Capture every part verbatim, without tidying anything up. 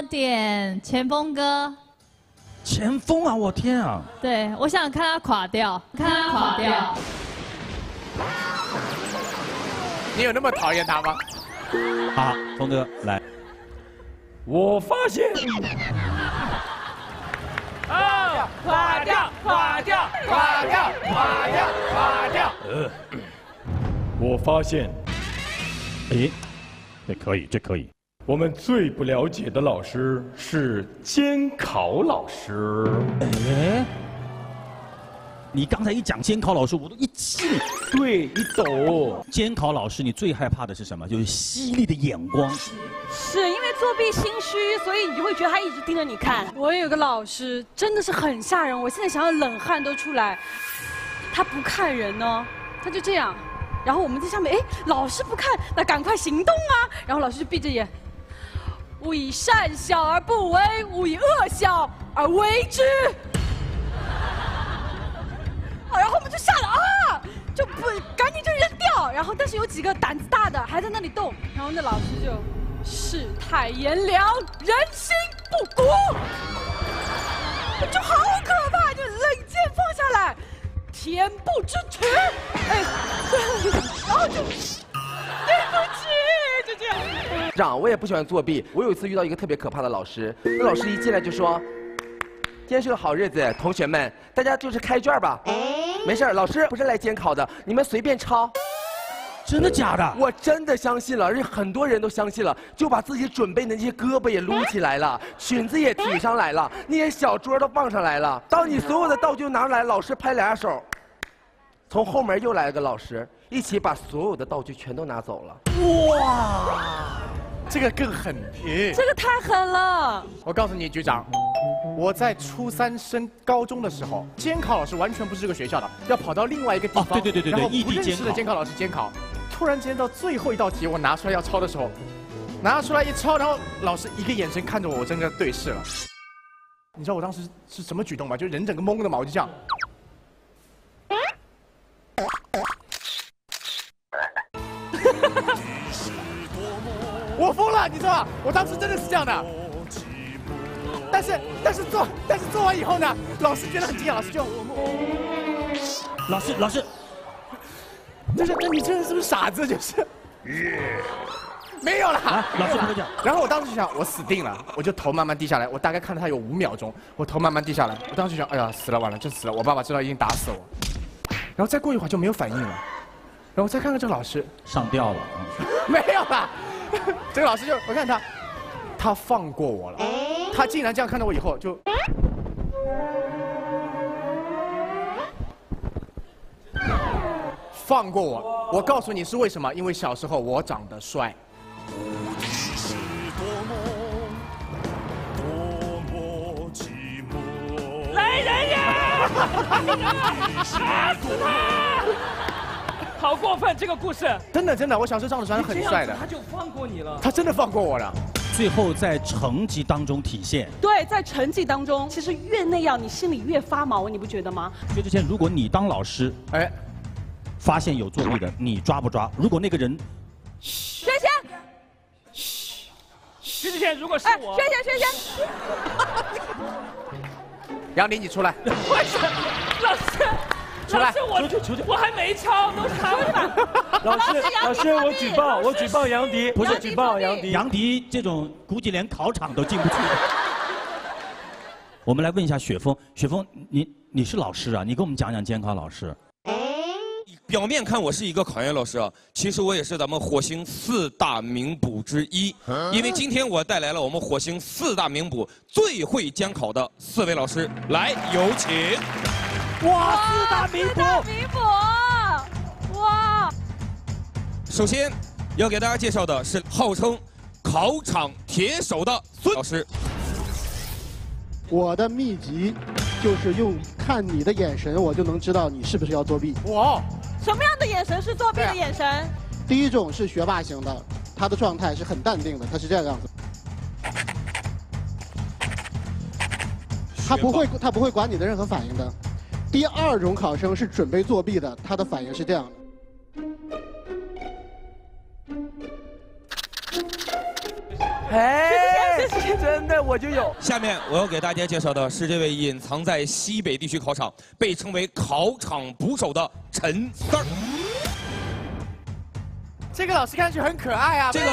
点前锋哥。前锋啊！我天啊！对，我想看他垮掉，看他垮掉。你有那么讨厌他吗？好，峰哥来。我发现。啊！垮掉！垮掉！垮掉！垮掉！垮掉！呃，我发现。诶。 这可以，这可以。我们最不了解的老师是监考老师。哎，你刚才一讲监考老师，我都一气。对，一走。监考老师，你最害怕的是什么？就是犀利的眼光。是因为作弊心虚，所以你就会觉得他一直盯着你看。我也有个老师，真的是很吓人，我现在想要冷汗都出来。他不看人呢，他就这样。 然后我们在下面，哎，老师不看，那赶快行动啊！然后老师就闭着眼，勿以善小而不为，勿以恶小而为之。啊，然后我们就吓了啊，就不赶紧就扔掉。然后但是有几个胆子大的还在那里动，然后那老师就世态炎凉，人心不古，就好可怕，就冷箭放下来。 恬不知耻，哎，然后就对不起，就这样。长，我也不喜欢作弊。我有一次遇到一个特别可怕的老师，那老师一进来就说：“今天是个好日子，同学们，大家就是开卷吧。没事，老师不是来监考的，你们随便抄。”真的假的？我真的相信了，而且很多人都相信了，就把自己准备的那些胳膊也撸起来了，裙子也提上来了，那些小桌都放上来了。当你所有的道具拿出来，老师拍两下手。 从后门又来了个老师，一起把所有的道具全都拿走了。哇，这个更狠皮，这个太狠了！我告诉你，局长，我在初三升高中的时候，监考老师完全不是这个学校的，要跑到另外一个地方，哦、对对对对对，然后不认识的监考老师监考。突然间到最后一道题，我拿出来要抄的时候，拿出来一抄，然后老师一个眼神看着我，我真的对视了。你知道我当时是什么举动吗？就人整个懵的嘛，我就这样。 我疯了，你知道吗？我当时真的是这样的，但是但是做但是做完以后呢，老师觉得很惊讶，老师就，老师老师，就是那你这人是不是傻子？就是，没有了，啊、老师不讲。然后我当时就想，我死定了，我就头慢慢低下来，我大概看了他有五秒钟，我头慢慢低下来，我当时就想，哎呀，死了完了，真死了，我爸爸知道一定打死我。然后再过一会儿就没有反应了。 然后再看看这个老师，上吊了，没有啦。这个老师就我看他，他放过我了。他竟然这样看到我以后就，放过我。我告诉你是为什么？因为小时候我长得帅。来人呀！打死他！ 好过分！这个故事真的真的，我小时候长得长得很帅的，他就放过你了，他真的放过我了。最后在成绩当中体现。对，在成绩当中，其实越那样，你心里越发毛，你不觉得吗？薛之谦，如果你当老师，哎，发现有作弊的，你抓不抓？如果那个人，薛之谦，薛之谦，如果是我，薛之谦，薛之谦，杨林，你出来。为什么？老师。 老师，我求求求我还没抄，都是他们。老师，老师，我举报，我举报杨迪，不是举报杨迪，杨迪这种估计连考场都进不去。我们来问一下雪峰，雪峰，你你是老师啊？你给我们讲讲监考老师。表面看我是一个考研老师啊，其实我也是咱们火星四大名捕之一，因为今天我带来了我们火星四大名捕最会监考的四位老师，来有请。 哇！四大名捕！哇！首先，要给大家介绍的是号称考场铁手的孙老师。我的秘籍就是用看你的眼神，我就能知道你是不是要作弊。哇！什么样的眼神是作弊的眼神？啊、第一种是学霸型的，他的状态是很淡定的，他是这样子。 他不会，他不会管你的任何反应的。第二种考生是准备作弊的，他的反应是这样的。哎，对真的我就有。下面我要给大家介绍的是这位隐藏在西北地区考场，被称为考场捕手的陈三儿。这个老师看上去很可爱啊。这个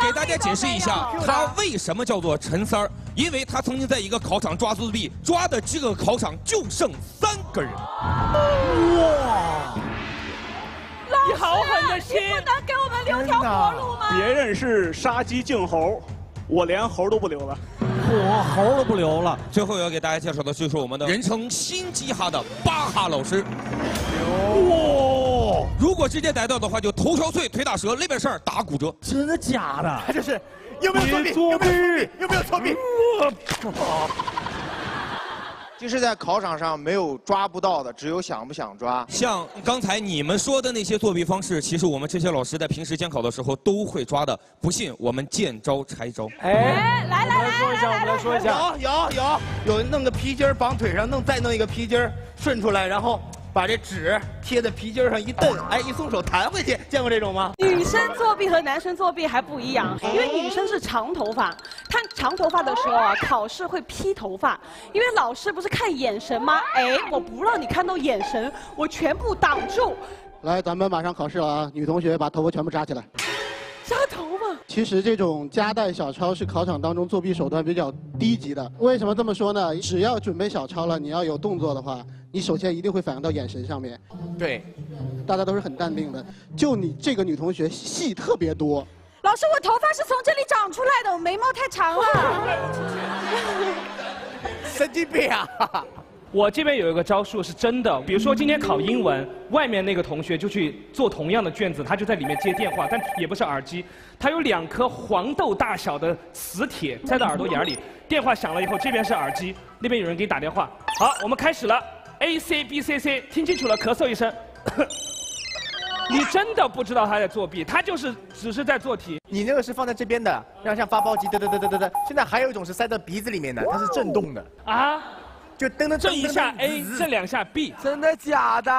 给大家解释一下，他为什么叫做陈三儿？因为他曾经在一个考场抓作弊，抓的这个考场就剩三个人。哇！ 你好狠的心！你不能给我们留条活路吗？别人是杀鸡儆猴，我连猴都不留了，我猴都不留了。最后要给大家介绍的就是我们的人称“心机哈”的巴哈老师。哇！如果直接逮到的话，就头敲碎，腿打折，肋边扇打骨折。真的假的？他就是有没有作弊？有没有作弊？有没有作弊？ 就是在考场上没有抓不到的，只有想不想抓。像刚才你们说的那些作弊方式，其实我们这些老师在平时监考的时候都会抓的。不信，我们见招拆招。哎，来来来，说一下，我们来说一下。有有有有，弄个皮筋绑腿上，弄再弄一个皮筋顺出来，然后把这纸贴在皮筋上一蹬，哎，一松手弹回去。见过这种吗？女生作弊和男生作弊还不一样，因为女生是长头发。 看长头发的时候啊，考试会披头发，因为老师不是看眼神吗？哎，我不让你看到眼神，我全部挡住。来，咱们马上考试了啊！女同学把头发全部扎起来。扎头发？其实这种夹带小抄是考场当中作弊手段比较低级的。为什么这么说呢？只要准备小抄了，你要有动作的话，你首先一定会反映到眼神上面。对，大家都是很淡定的，就你这个女同学戏特别多。 老师，我头发是从这里长出来的，我眉毛太长了。神经病啊！我这边有一个招数是真的，比如说今天考英文，外面那个同学就去做同样的卷子，他就在里面接电话，但也不是耳机，他有两颗黄豆大小的磁铁塞到耳朵眼里，电话响了以后，这边是耳机，那边有人给你打电话。好，我们开始了 ，A C B C C， 听清楚了，咳嗽一声。你真的不知道他在作弊，他就是只是在做题。你那个是放在这边的，像像发包机，噔噔噔噔噔噔。现在还有一种是塞到鼻子里面的，它是震动的啊，就噔噔震一下 A， 震两下 B。真的假的？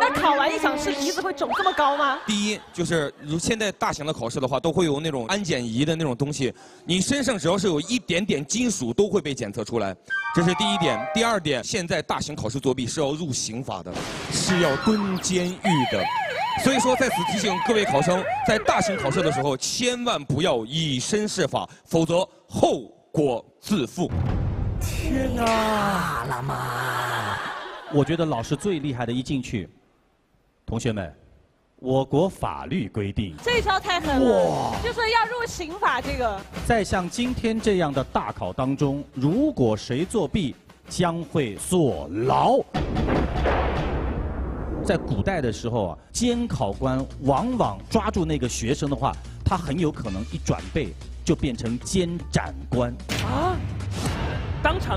那考完一场试，鼻子会肿这么高吗？第一就是如现在大型的考试的话，都会有那种安检仪的那种东西，你身上只要是有一点点金属，都会被检测出来。这是第一点。第二点，现在大型考试作弊是要入刑法的，是要蹲监狱的。 所以说，在此提醒各位考生，在大型考试的时候，千万不要以身试法，否则后果自负。天哪，老妈！我觉得老师最厉害的一进去，同学们，我国法律规定，这招太狠了，就是要入刑法这个。在像今天这样的大考当中，如果谁作弊，将会坐牢。 在古代的时候啊，监考官往往抓住那个学生的话，他很有可能一转背就变成监斩官啊，当场。